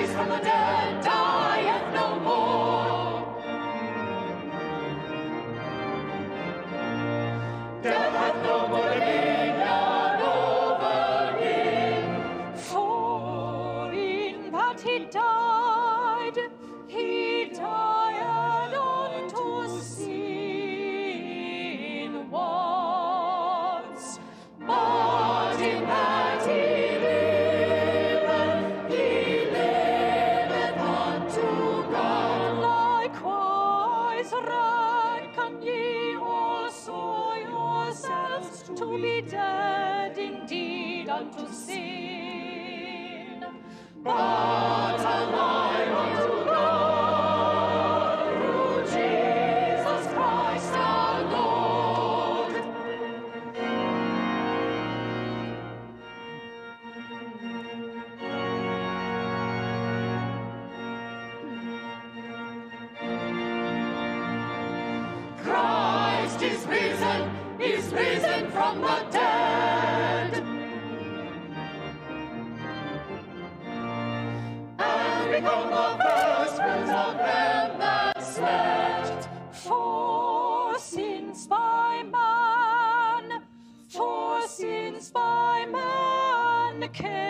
raised from the dead dieth no more. Death hath no more dominion over him, for in that he died unto sin once, but in that he liveth unto God. Likewise reckon ye also yourselves to be dead indeed unto sin, but alive unto God through Jesus Christ our Lord. Christ is risen from the dead, and become the first fruits of them that slept. For since by man came